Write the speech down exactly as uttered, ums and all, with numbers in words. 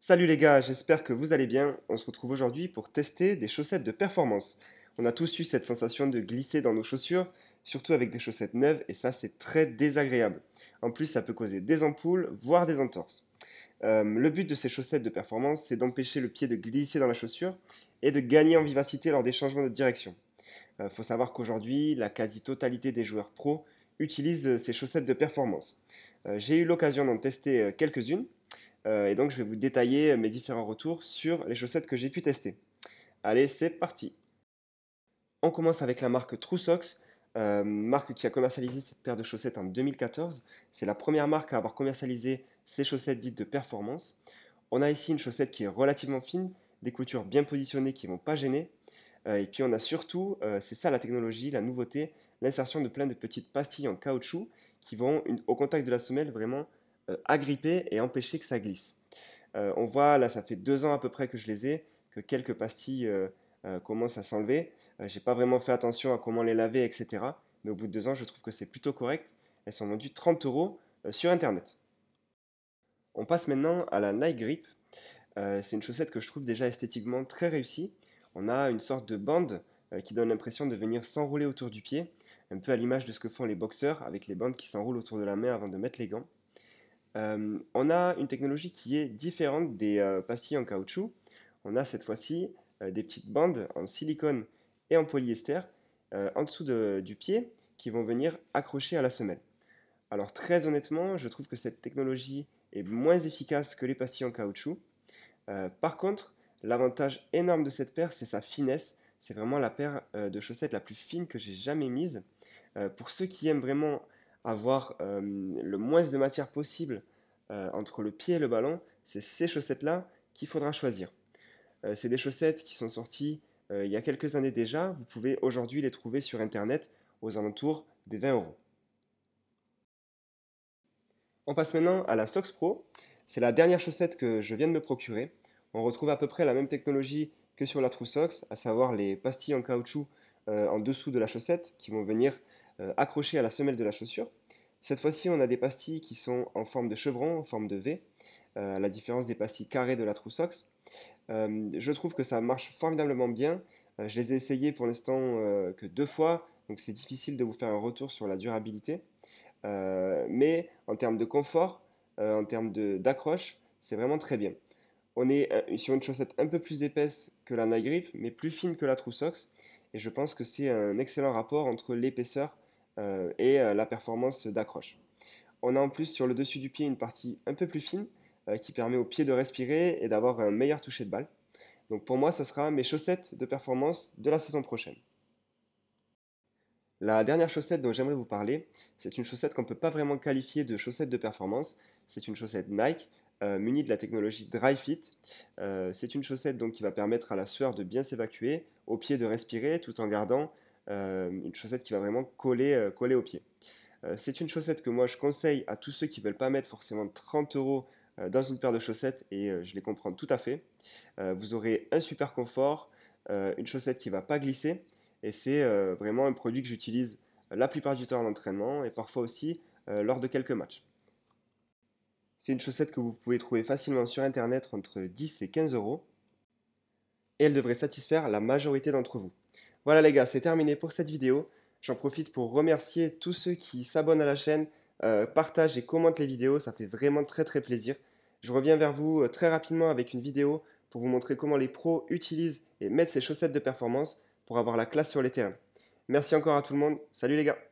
Salut les gars, j'espère que vous allez bien. On se retrouve aujourd'hui pour tester des chaussettes de performance. On a tous eu cette sensation de glisser dans nos chaussures, surtout avec des chaussettes neuves, et ça c'est très désagréable. En plus ça peut causer des ampoules, voire des entorses. Euh, le but de ces chaussettes de performance, c'est d'empêcher le pied de glisser dans la chaussure et de gagner en vivacité lors des changements de direction. Il euh, faut savoir qu'aujourd'hui, la quasi-totalité des joueurs pros utilisent ces chaussettes de performance. Euh, J'ai eu l'occasion d'en tester euh, quelques-unes. Euh, et donc je vais vous détailler mes différents retours sur les chaussettes que j'ai pu tester. Allez, c'est parti. On commence avec la marque Trusox, euh, marque qui a commercialisé cette paire de chaussettes en deux mille quatorze. C'est la première marque à avoir commercialisé ces chaussettes dites de performance. On a ici une chaussette qui est relativement fine, des coutures bien positionnées qui ne vont pas gêner. Euh, et puis on a surtout, euh, c'est ça la technologie, la nouveauté, l'insertion de plein de petites pastilles en caoutchouc qui vont une, au contact de la semelle vraiment agripper et empêcher que ça glisse. Euh, on voit là, ça fait deux ans à peu près que je les ai, que quelques pastilles euh, euh, commencent à s'enlever. Euh, j'ai pas vraiment fait attention à comment les laver, et cetera. Mais au bout de deux ans, je trouve que c'est plutôt correct. Elles sont vendues trente euros euh, sur internet. On passe maintenant à la Nike Grip. Euh, c'est une chaussette que je trouve déjà esthétiquement très réussie. On a une sorte de bande euh, qui donne l'impression de venir s'enrouler autour du pied, un peu à l'image de ce que font les boxeurs avec les bandes qui s'enroulent autour de la main avant de mettre les gants. Euh, on a une technologie qui est différente des euh, pastilles en caoutchouc. On a cette fois-ci euh, des petites bandes en silicone et en polyester euh, en dessous de, du pied qui vont venir accrocher à la semelle. Alors très honnêtement, je trouve que cette technologie est moins efficace que les pastilles en caoutchouc. Euh, par contre, l'avantage énorme de cette paire, c'est sa finesse. C'est vraiment la paire euh, de chaussettes la plus fine que j'ai jamais mise. Euh, pour ceux qui aiment vraiment avoir euh, le moins de matière possible euh, entre le pied et le ballon, c'est ces chaussettes-là qu'il faudra choisir. Euh, c'est des chaussettes qui sont sorties euh, il y a quelques années déjà. Vous pouvez aujourd'hui les trouver sur internet aux alentours des vingt euros. On passe maintenant à la Sox Pro. C'est la dernière chaussette que je viens de me procurer. On retrouve à peu près la même technologie que sur la Trusox, à savoir les pastilles en caoutchouc euh, en dessous de la chaussette qui vont venir accrochés à la semelle de la chaussure. Cette fois-ci, on a des pastilles qui sont en forme de chevron, en forme de V, euh, à la différence des pastilles carrées de la Trusox. Euh, je trouve que ça marche formidablement bien. Euh, je les ai essayées pour l'instant euh, que deux fois, donc c'est difficile de vous faire un retour sur la durabilité. Euh, mais en termes de confort, euh, en termes d'accroche, c'est vraiment très bien. On est sur une chaussette un peu plus épaisse que la Nike Grip, mais plus fine que la Trusox. Et je pense que c'est un excellent rapport entre l'épaisseur Euh, et euh, la performance d'accroche. On a en plus sur le dessus du pied une partie un peu plus fine euh, qui permet au pied de respirer et d'avoir un meilleur toucher de balle. Donc pour moi, ça sera mes chaussettes de performance de la saison prochaine. La dernière chaussette dont j'aimerais vous parler, c'est une chaussette qu'on ne peut pas vraiment qualifier de chaussette de performance. C'est une chaussette Nike euh, munie de la technologie Dry Fit. Euh, c'est une chaussette donc, qui va permettre à la sueur de bien s'évacuer, au pied de respirer tout en gardant Euh, une chaussette qui va vraiment coller, euh, coller au pied. Euh, c'est une chaussette que moi je conseille à tous ceux qui ne veulent pas mettre forcément trente euros dans une paire de chaussettes et euh, je les comprends tout à fait. Euh, vous aurez un super confort, euh, une chaussette qui ne va pas glisser et c'est euh, vraiment un produit que j'utilise la plupart du temps en entraînement et parfois aussi euh, lors de quelques matchs. C'est une chaussette que vous pouvez trouver facilement sur internet entre dix et quinze euros et elle devrait satisfaire la majorité d'entre vous. Voilà les gars, c'est terminé pour cette vidéo. J'en profite pour remercier tous ceux qui s'abonnent à la chaîne, euh, partagent et commentent les vidéos, ça fait vraiment très très plaisir. Je reviens vers vous euh, très rapidement avec une vidéo pour vous montrer comment les pros utilisent et mettent ces chaussettes de performance pour avoir la classe sur les terrains. Merci encore à tout le monde, salut les gars!